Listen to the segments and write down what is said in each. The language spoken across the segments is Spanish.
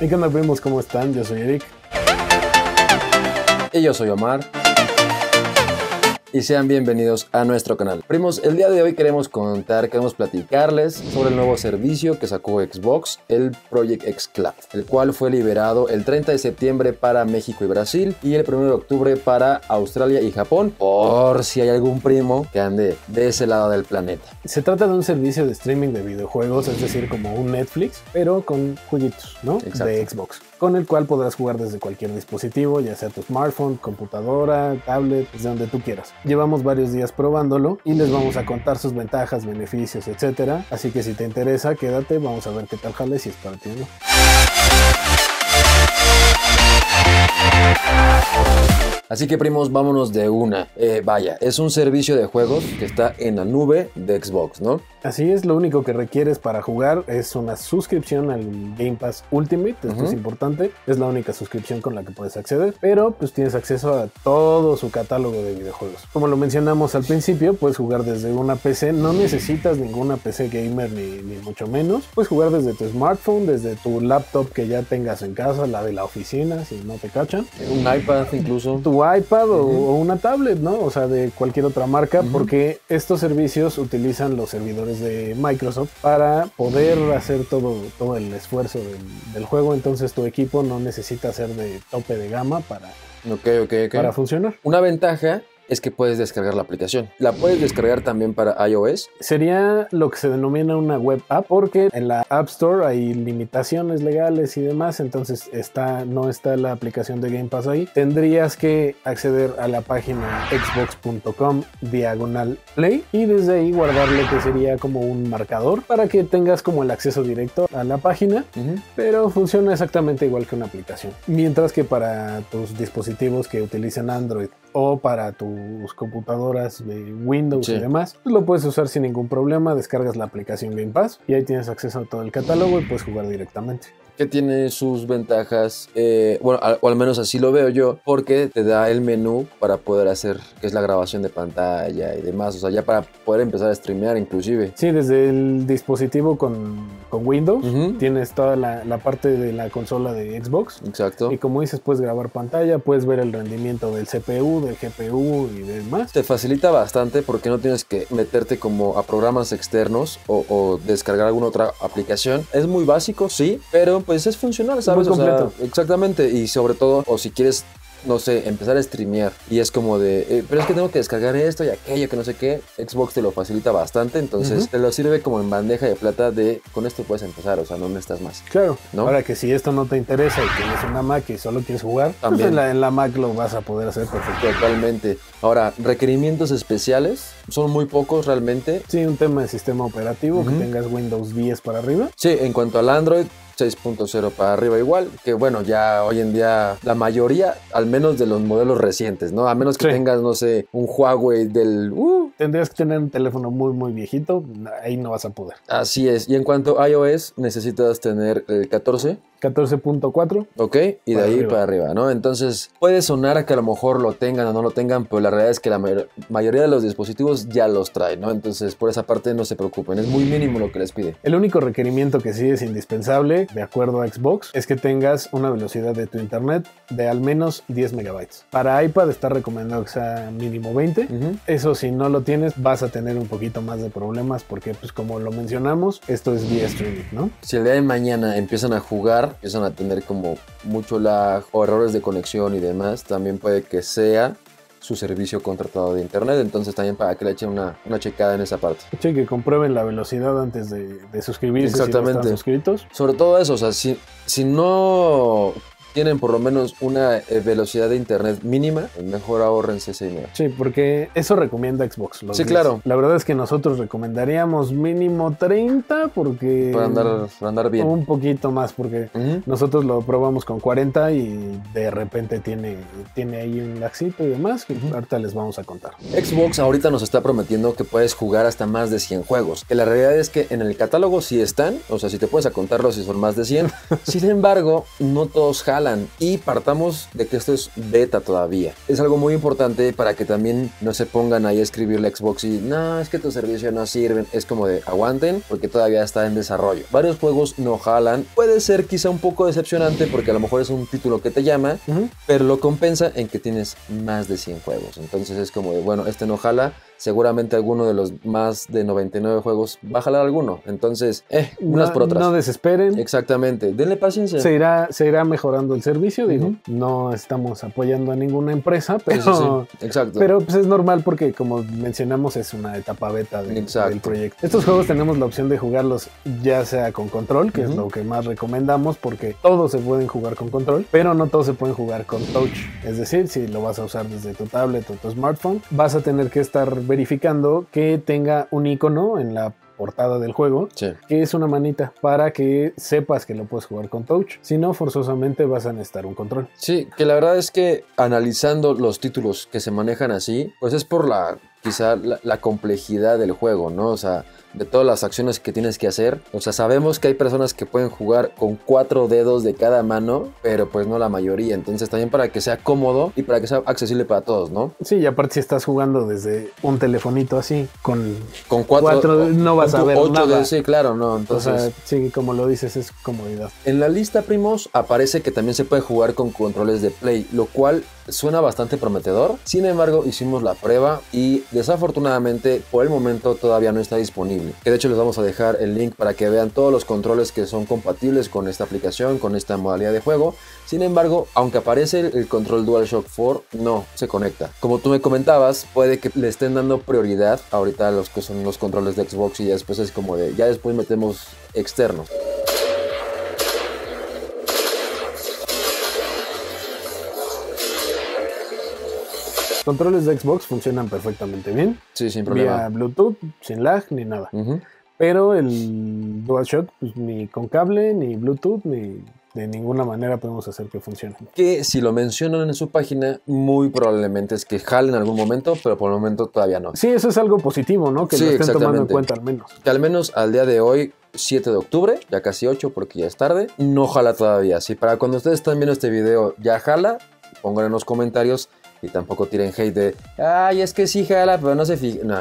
¿Y qué onda, primos? ¿Cómo están? Yo soy Eric. Y yo soy Omar. Y sean bienvenidos a nuestro canal. Primos, el día de hoy queremos platicarles sobre el nuevo servicio que sacó Xbox, el Project xCloud, el cual fue liberado el 30 de septiembre para México y Brasil y el 1 de octubre para Australia y Japón, por si hay algún primo que ande de ese lado del planeta. Se trata de un servicio de streaming de videojuegos, es decir, como un Netflix, pero con jueguitos, ¿no? Exacto. De Xbox, con el cual podrás jugar desde cualquier dispositivo, ya sea tu smartphone, computadora, tablet, desde donde tú quieras. Llevamos varios días probándolo y les vamos a contar sus ventajas, beneficios, etcétera. Así que si te interesa, quédate, vamos a ver qué tal jale, si es para ti o no. Así que, primos, vámonos de una. Vaya, es un servicio de juegos que está en la nube de Xbox, ¿no? Así es, lo único que requieres para jugar es una suscripción al Game Pass Ultimate, esto es importante, es la única suscripción con la que puedes acceder, pero pues tienes acceso a todo su catálogo de videojuegos. Como lo mencionamos al principio, puedes jugar desde una PC, no necesitas ninguna PC gamer ni mucho menos, puedes jugar desde tu smartphone, desde tu laptop que ya tengas en casa, la de la oficina, si no te cachan. Un iPad incluso. Tu iPad o una tablet, ¿no? O sea, de cualquier otra marca, porque estos servicios utilizan los servidores de Microsoft para poder hacer todo el esfuerzo del juego. Entonces tu equipo no necesita ser de tope de gama para funcionar. Una ventaja es que puedes descargar la aplicación. La puedes descargar también para iOS. Sería lo que se denomina una web app, porque en la App Store hay limitaciones legales y demás, entonces no está la aplicación de Game Pass ahí. Tendrías que acceder a la página xbox.com/play y desde ahí guardarle que sería como un marcador para que tengas como el acceso directo a la página, pero funciona exactamente igual que una aplicación. Mientras que para tus dispositivos que utilizan Android o para tus computadoras de Windows y demás, pues lo puedes usar sin ningún problema. Descargas la aplicación Game Pass y ahí tienes acceso a todo el catálogo y puedes jugar directamente. Que tiene sus ventajas, bueno, o al menos así lo veo yo, porque te da el menú para poder hacer, que es la grabación de pantalla y demás, o sea, ya para poder empezar a streamear inclusive. Sí, desde el dispositivo con Windows, tienes toda la parte de la consola de Xbox. Exacto. Y como dices, puedes grabar pantalla, puedes ver el rendimiento del CPU, del GPU y demás. Te facilita bastante porque no tienes que meterte como a programas externos o descargar alguna otra aplicación. Es muy básico, sí, pero pues es funcional, ¿sabes? Muy completo. O sea, exactamente, y sobre todo, o si quieres, no sé, empezar a streamear y es como de, pero es que tengo que descargar esto y aquello que no sé qué. Xbox te lo facilita bastante, entonces te lo sirve como en bandeja de plata de, con esto puedes empezar, o sea, no necesitas más. Claro, ¿no? Ahora que si esto no te interesa y tienes una Mac y solo quieres jugar, también pues en la Mac lo vas a poder hacer perfecto. Totalmente. Ahora, requerimientos especiales, son muy pocos realmente. Sí, un tema de sistema operativo, que tengas Windows 10 para arriba. Sí, en cuanto al Android, 6.0 para arriba igual, que bueno, ya hoy en día la mayoría, al menos de los modelos recientes, ¿no? A menos que tengas, no sé, un Huawei del... Tendrías que tener un teléfono muy, muy viejito, ahí no vas a poder. Así es, y en cuanto a iOS, necesitas tener el 14. 14.4. Ok, y de ahí para arriba, ¿no? Entonces, puede sonar a que a lo mejor lo tengan o no lo tengan, pero la realidad es que la mayoría de los dispositivos ya los traen, ¿no? Entonces, por esa parte no se preocupen, es muy mínimo lo que les pide. El único requerimiento que sí es indispensable, de acuerdo a Xbox, es que tengas una velocidad de tu internet de al menos 10 megabytes. Para iPad está recomendado que sea mínimo 20. Eso, si no lo tienes, vas a tener un poquito más de problemas porque, pues, como lo mencionamos, esto es vía streaming, ¿no? Si el día de mañana empiezan a jugar, empiezan a tener como mucho lag o errores de conexión y demás, también puede que sea su servicio contratado de internet, entonces también para que le echen una checada en esa parte. Sí, que comprueben la velocidad antes de suscribirse. Exactamente. Si no están suscritos. Sobre todo eso, o sea, si no tienen por lo menos una velocidad de internet mínima, mejor ahorrense ese dinero. Sí, porque eso recomienda Xbox. Sí, claro. La verdad es que nosotros recomendaríamos mínimo 30 porque... Para andar bien. Un poquito más porque nosotros lo probamos con 40 y de repente tiene ahí un laxito y demás que ahorita les vamos a contar. Xbox ahorita nos está prometiendo que puedes jugar hasta más de 100 juegos. Que la realidad es que en el catálogo sí están, o sea, si te puedes contarlos si son más de 100. Sin embargo, no todos jalan. regalan, y partamos de que esto es beta todavía. Es algo muy importante para que también no se pongan ahí a escribir la Xbox y no, es que tu servicio no sirve. Es como de aguanten porque todavía está en desarrollo. Varios juegos no jalan. Puede ser quizá un poco decepcionante porque a lo mejor es un título que te llama, pero lo compensa en que tienes más de 100 juegos. Entonces es como de, bueno, este no jala, seguramente alguno de los más de 99 juegos va a jalar alguno. Entonces, unas no, por otras. No desesperen. Exactamente. Denle paciencia. Se irá mejorando el servicio, digo. No estamos apoyando a ninguna empresa, pero... Sí. Exacto. Pero pues es normal porque, como mencionamos, es una etapa beta del proyecto. Estos juegos tenemos la opción de jugarlos ya sea con control, que es lo que más recomendamos porque todos se pueden jugar con control, pero no todos se pueden jugar con touch. Es decir, si lo vas a usar desde tu tablet o tu smartphone, vas a tener que estar verificando que tenga un icono en la portada del juego, que es una manita, para que sepas que lo puedes jugar con touch. Si no, forzosamente vas a necesitar un control. Sí, que la verdad es que analizando los títulos que se manejan así, pues es por la... quizá la complejidad del juego, ¿no? O sea, de todas las acciones que tienes que hacer. O sea, sabemos que hay personas que pueden jugar con 4 dedos de cada mano, pero pues no la mayoría. Entonces también para que sea cómodo y para que sea accesible para todos, ¿no? Sí, y aparte si estás jugando desde un telefonito así, con 4 no vas a ver 8 nada. Sí, claro, no. Entonces, o sea, sí, como lo dices, es comodidad. En la lista, primos, aparece que también se puede jugar con controles de Play, lo cual suena bastante prometedor. Sin embargo, hicimos la prueba y desafortunadamente por el momento todavía no está disponible. Que de hecho les vamos a dejar el link para que vean todos los controles que son compatibles con esta aplicación, con esta modalidad de juego. Sin embargo, aunque aparece el control DualShock 4, no se conecta. Como tú me comentabas, puede que le estén dando prioridad ahorita a los que son los controles de Xbox y ya después es como de, ya después metemos externos. Los controles de Xbox funcionan perfectamente bien. Sí, sin problema. Vía Bluetooth, sin lag, ni nada. Pero el DualShock, pues, ni con cable, ni Bluetooth, ni... de ninguna manera podemos hacer que funcione. Que si lo mencionan en su página, muy probablemente es que jalen en algún momento, pero por el momento todavía no. Sí, eso es algo positivo, ¿no? Que sí, lo estén tomando en cuenta al menos. Que al menos al día de hoy, 7 de octubre, ya casi 8 porque ya es tarde, no jala todavía. Si para cuando ustedes están viendo este video ya jala, pongan en los comentarios. Y tampoco tiren hate de, ay, es que sí jala, pero no se fija. No.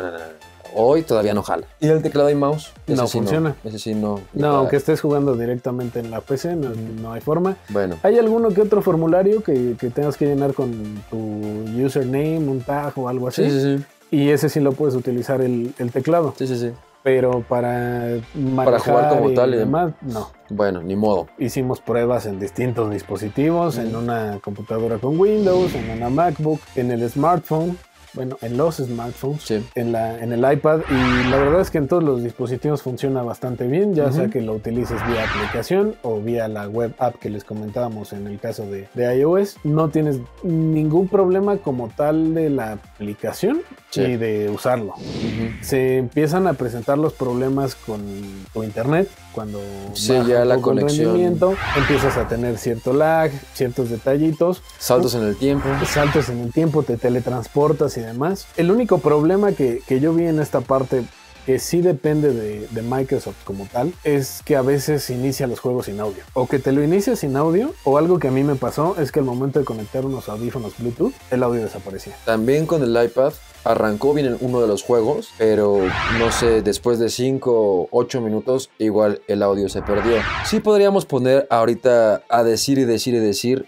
Hoy todavía no jala. ¿Y el teclado y mouse? Ese no funciona. No, ese sí no. No, aunque estés jugando directamente en la PC, no hay forma. Bueno. Hay alguno que otro formulario que tengas que llenar con tu username, un tag o algo así. Sí. Y ese sí lo puedes utilizar el teclado. Sí. Pero para jugar como tal y demás, no. Bueno, ni modo. Hicimos pruebas en distintos dispositivos, en una computadora con Windows, en una MacBook, en el smartphone, bueno, en los smartphones, en el iPad, y la verdad es que en todos los dispositivos funciona bastante bien, ya sea que lo utilices vía aplicación o vía la web app que les comentábamos en el caso de iOS. No tienes ningún problema como tal de la aplicación y de usarlo. Se empiezan a presentar los problemas con tu internet cuando baja la conexión, rendimiento, empiezas a tener cierto lag, ciertos detallitos, saltos en el tiempo, te teletransportas y demás. El único problema que yo vi en esta parte, que sí depende de Microsoft como tal, es que a veces inicia los juegos sin audio, o que te lo inicia sin audio, o algo que a mí me pasó es que al momento de conectar unos audífonos Bluetooth, el audio desaparecía. También con el iPad arrancó bien en uno de los juegos, pero no sé, después de 5 o 8 minutos, igual el audio se perdió. Sí podríamos poner ahorita a decir,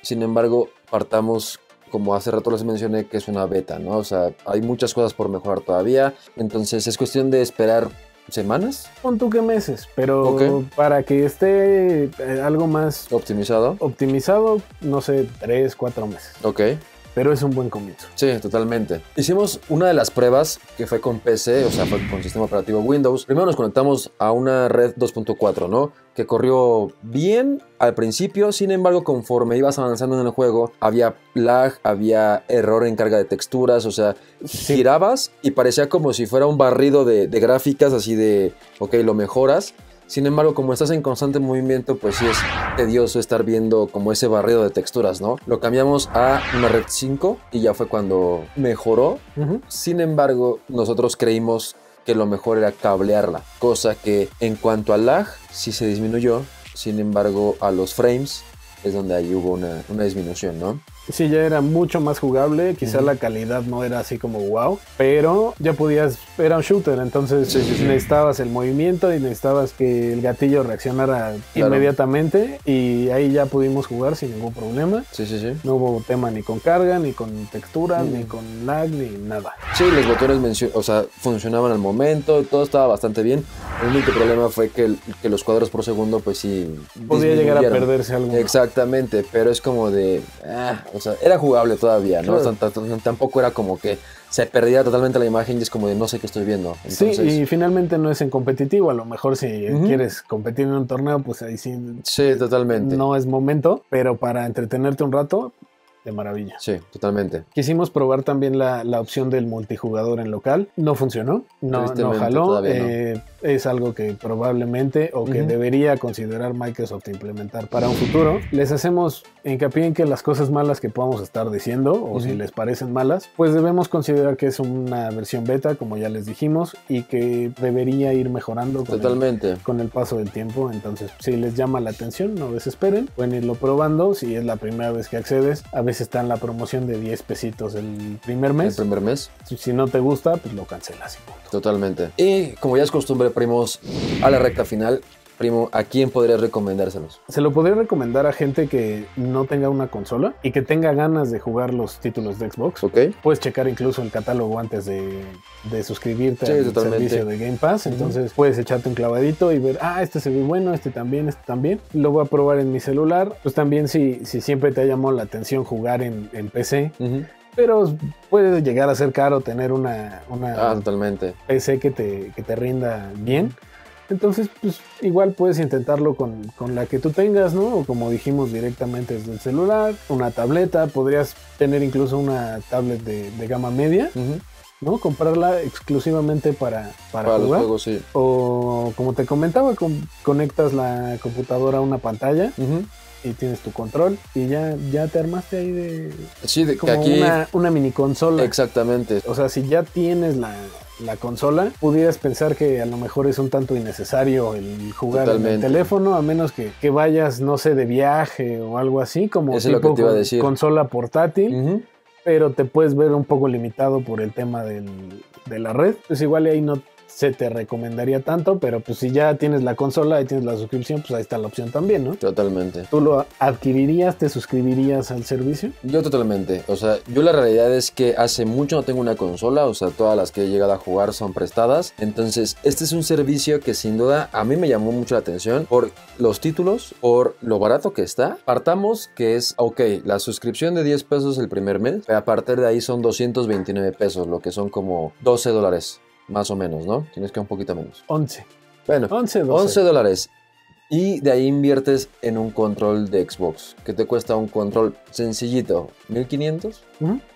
sin embargo, partamos... Como hace rato les mencioné, que es una beta, ¿no? O sea, hay muchas cosas por mejorar todavía. Entonces es cuestión de esperar semanas. Pon tú que meses, pero para que esté algo más... ¿Optimizado? Optimizado, no sé, 3-4 meses. Pero es un buen comienzo. Sí, totalmente. Hicimos una de las pruebas que fue con PC, o sea, fue con sistema operativo Windows. Primero nos conectamos a una red 2.4, ¿no? Que corrió bien al principio, sin embargo, conforme ibas avanzando en el juego, había lag, había error en carga de texturas, o sea, girabas y parecía como si fuera un barrido de gráficas, así de, lo mejoras. Sin embargo, como estás en constante movimiento, pues sí es tedioso estar viendo como ese barrido de texturas, ¿no? Lo cambiamos a una red 5 y ya fue cuando mejoró. Sin embargo, nosotros creímos que lo mejor era cablearla, cosa que en cuanto al lag sí se disminuyó. Sin embargo, a los frames es donde ahí hubo una disminución, ¿no? Sí, ya era mucho más jugable, quizá la calidad no era así como wow, pero ya podías, era un shooter, entonces necesitabas el movimiento y necesitabas que el gatillo reaccionara inmediatamente, y ahí ya pudimos jugar sin ningún problema. Sí. No hubo tema ni con carga, ni con textura, ni con lag, ni nada. Sí, los botones funcionaban al momento, todo estaba bastante bien. El único problema fue que los cuadros por segundo, pues sí, podía llegar a perderse algo. Exactamente, pero es como de... o sea, era jugable todavía, ¿no? Claro. Tampoco era como que se perdía totalmente la imagen y es como de no sé qué estoy viendo. Entonces... Sí, y finalmente no es en competitivo. A lo mejor si quieres competir en un torneo, pues ahí sí... Sí, totalmente. No es momento, pero para entretenerte un rato... De maravilla. Sí, totalmente. Quisimos probar también la opción del multijugador en local. No funcionó, no jaló. No. Es algo que probablemente o que debería considerar Microsoft implementar para un futuro. Les hacemos hincapié en que las cosas malas que podamos estar diciendo, o si les parecen malas, pues debemos considerar que es una versión beta, como ya les dijimos, y que debería ir mejorando con el paso del tiempo. Entonces, si les llama la atención, no desesperen. Pueden irlo probando. Si es la primera vez que accedes, a veces está en la promoción de 10 pesitos el primer mes. El primer mes. Si no te gusta, pues lo cancelas y punto. Totalmente. Y como ya es costumbre, primos, a la recta final. Primo, ¿a quién podrías recomendárselos? Se lo podría recomendar a gente que no tenga una consola y que tenga ganas de jugar los títulos de Xbox. Okay. Puedes checar incluso el catálogo antes de suscribirte al servicio de Game Pass. Entonces puedes echarte un clavadito y ver, este se ve bueno, este también. Lo voy a probar en mi celular. Pues también si siempre te ha llamado la atención jugar en PC... Pero puede llegar a ser caro tener una PC que te rinda bien. Entonces, pues igual puedes intentarlo con la que tú tengas, ¿no? O como dijimos, directamente desde el celular, una tableta. Podrías tener incluso una tablet de gama media, ¿no? Comprarla exclusivamente para jugar. Los juegos, sí. O como te comentaba, conectas la computadora a una pantalla. Y tienes tu control y ya te armaste ahí de como que aquí... una mini consola. Exactamente. O sea, si ya tienes la consola, pudieras pensar que a lo mejor es un tanto innecesario el jugar en el teléfono, a menos que vayas, no sé, de viaje o algo así, como eso tipo consola portátil. Pero te puedes ver un poco limitado por el tema de la red. Pues igual ahí no se te recomendaría tanto, pero pues si ya tienes la consola y tienes la suscripción, pues ahí está la opción también, ¿no? Totalmente. ¿Tú lo adquirirías? ¿Te suscribirías al servicio? Yo totalmente. O sea, yo la realidad es que hace mucho no tengo una consola, o sea, todas las que he llegado a jugar son prestadas. Entonces, este es un servicio que sin duda a mí me llamó mucho la atención por los títulos, por lo barato que está. Partamos que es, ok, la suscripción de 10 pesos el primer mes, a partir de ahí son 229 pesos, lo que son como $12. Más o menos, ¿no? Tienes que un poquito menos. 11. Bueno, 11 dólares. Y de ahí inviertes en un control de Xbox, que te cuesta un control sencillito, $1,500.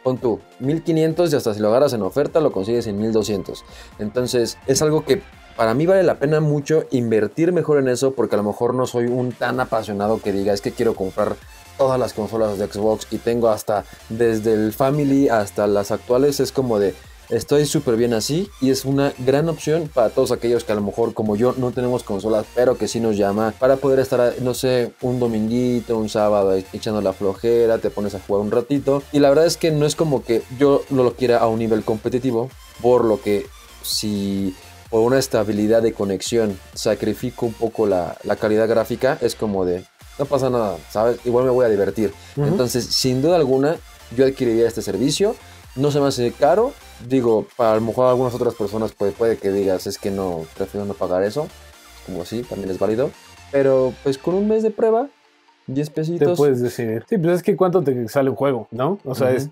Pon tú, $1,500 y hasta si lo agarras en oferta lo consigues en $1,200. Entonces, es algo que... Para mí vale la pena mucho invertir mejor en eso, porque a lo mejor no soy un tan apasionado que diga, es que quiero comprar todas las consolas de Xbox y tengo hasta desde el Family hasta las actuales. Es como de... Estoy súper bien así y es una gran opción para todos aquellos que a lo mejor como yo no tenemos consolas, pero que sí nos llama para poder estar, no sé, un dominguito, un sábado echando la flojera, te pones a jugar un ratito. Y la verdad es que no es como que yo no lo quiera a un nivel competitivo, por lo que si por una estabilidad de conexión sacrifico un poco la calidad gráfica, es como de no pasa nada, ¿sabes? Igual me voy a divertir. Entonces, sin duda alguna, yo adquiriría este servicio. No se me hace caro. Digo, para a lo mejor algunas otras personas puede que digas, es que no, prefiero no pagar eso. Como sí, también es válido. Pero pues con un mes de prueba, 10 pesitos. Te puedes decidir. Sí, pues es que cuánto te sale un juego, ¿no? O sea, es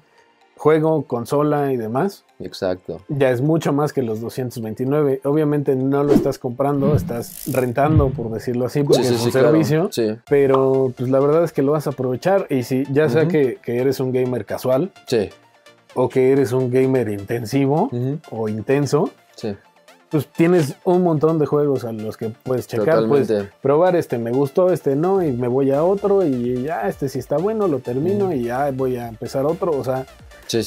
juego, consola y demás. Exacto. Ya es mucho más que los 229. Obviamente no lo estás comprando, estás rentando, por decirlo así, porque es un servicio. Claro. Sí. Pero pues la verdad es que lo vas a aprovechar. Y si ya sea que eres un gamer casual. Sí. O que eres un gamer intensivo o intenso, sí. Pues tienes un montón de juegos a los que puedes checar. Totalmente. Puedes probar, me gustó, no, y me voy a otro, y ya, sí está bueno, lo termino, y ya voy a empezar otro, o sea... Sí.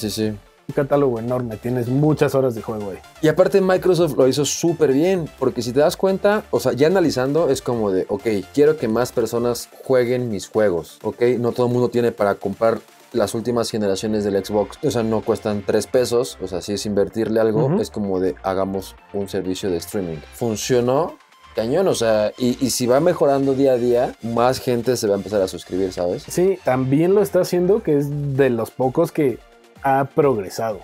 un catálogo enorme, tienes muchas horas de juego ahí. Y aparte Microsoft lo hizo súper bien, porque si te das cuenta, o sea, ya analizando es como de, ok, quiero que más personas jueguen mis juegos, ok, no todo el mundo tiene para comprar las últimas generaciones del Xbox, o sea, no cuestan 3 pesos, o sea, si es invertirle algo, es como de, hagamos un servicio de streaming. Funcionó cañón, o sea, y si va mejorando día a día, más gente se va a empezar a suscribir, ¿sabes? Sí, también lo está haciendo, que es de los pocos que ha progresado,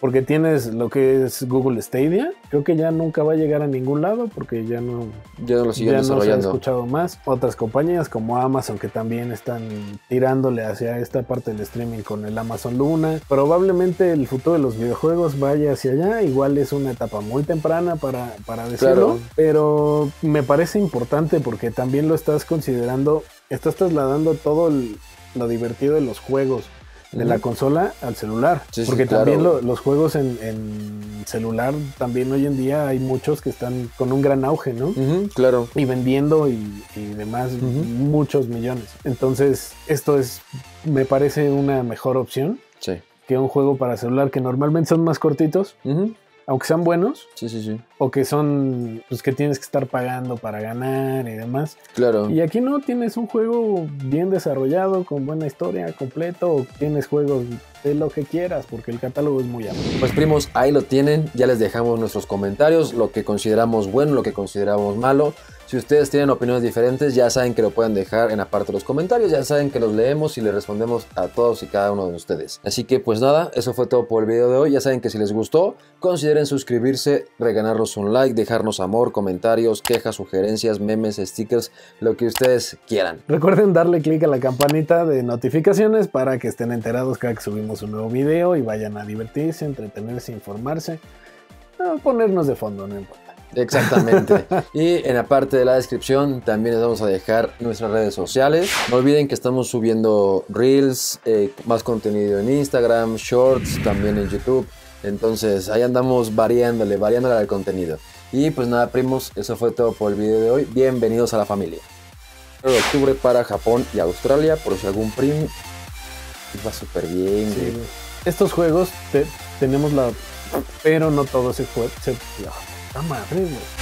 porque tienes lo que es Google Stadia, creo que ya nunca va a llegar a ningún lado porque ya no lo siguen desarrollando. No se ha escuchado más. Otras compañías como Amazon, que también están tirándole hacia esta parte del streaming con el Amazon Luna. Probablemente el futuro de los videojuegos vaya hacia allá, igual es una etapa muy temprana para decirlo, claro. Pero me parece importante porque también lo estás considerando, estás trasladando todo lo divertido de los juegos de la consola al celular, sí, porque sí, claro. También los juegos en celular, también hoy en día hay muchos que están con un gran auge, ¿no? Claro. Y vendiendo y demás, muchos millones. Entonces, esto me parece una mejor opción que un juego para celular, que normalmente son más cortitos, aunque sean buenos, o que son, pues, que tienes que estar pagando para ganar y demás. Claro. Y aquí no, tienes un juego bien desarrollado, con buena historia, completo, o tienes juegos de lo que quieras, porque el catálogo es muy amplio. Pues primos, ahí lo tienen, ya les dejamos nuestros comentarios, lo que consideramos bueno, lo que consideramos malo. Si ustedes tienen opiniones diferentes, ya saben que lo pueden dejar en la parte de los comentarios, ya saben que los leemos y les respondemos a todos y cada uno de ustedes. Así que pues nada, eso fue todo por el video de hoy. Ya saben que si les gustó, consideren suscribirse, regalarnos un like, dejarnos amor, comentarios, quejas, sugerencias, memes, stickers, lo que ustedes quieran. Recuerden darle click a la campanita de notificaciones para que estén enterados cada que subimos un nuevo video y vayan a divertirse, entretenerse, informarse, o ponernos de fondo, no importa. Exactamente. Y en la parte de la descripción también les vamos a dejar nuestras redes sociales. No olviden que estamos subiendo Reels, más contenido en Instagram, Shorts, también en YouTube. Entonces ahí andamos variándole al contenido. Y pues nada, primos, eso fue todo por el video de hoy. Bienvenidos a la familia. 9 de octubre para Japón y Australia, por si algún primo... Va súper bien. Sí. Estos juegos tenemos la... Pero no todos se... Madre, güey.